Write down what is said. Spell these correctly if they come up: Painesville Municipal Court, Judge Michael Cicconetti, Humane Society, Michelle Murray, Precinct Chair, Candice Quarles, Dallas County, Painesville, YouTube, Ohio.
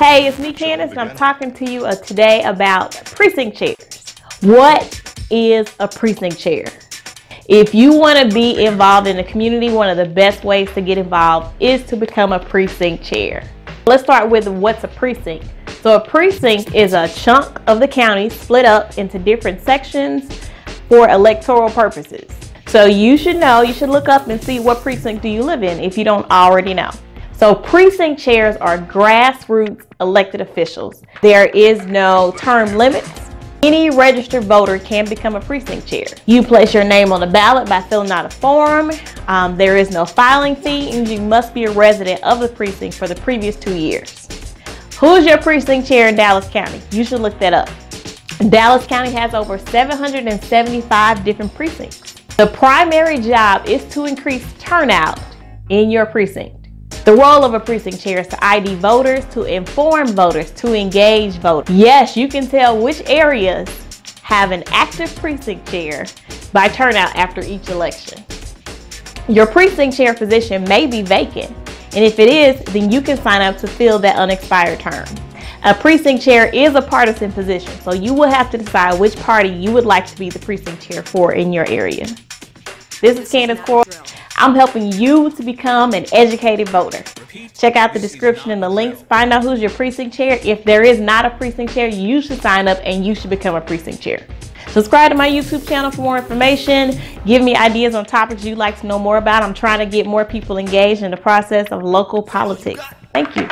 Hey, it's me, Candice, and I'm talking to you today about precinct chairs. What is a precinct chair? If you want to be involved in the community, one of the best ways to get involved is to become a precinct chair. Let's start with what's a precinct. So a precinct is a chunk of the county split up into different sections for electoral purposes. So you should know, you should look up and see what precinct do you live in if you don't already know. So precinct chairs are grassroots elected officials. There is no term limits. Any registered voter can become a precinct chair. You place your name on the ballot by filling out a form. There is no filing fee, and you must be a resident of the precinct for the previous 2 years. Who's your precinct chair in Dallas County? You should look that up. Dallas County has over 775 different precincts. The primary job is to increase turnout in your precinct. The role of a precinct chair is to ID voters, to inform voters, to engage voters. Yes, you can tell which areas have an active precinct chair by turnout after each election. Your precinct chair position may be vacant, and if it is, then you can sign up to fill that unexpired term. A precinct chair is a partisan position, so you will have to decide which party you would like to be the precinct chair for in your area. This is Candice Quarles. I'm helping you to become an educated voter. Check out the description and the links. Find out who's your precinct chair. If there is not a precinct chair, you should sign up and you should become a precinct chair. Subscribe to my YouTube channel for more information. Give me ideas on topics you'd like to know more about. I'm trying to get more people engaged in the process of local politics. Thank you.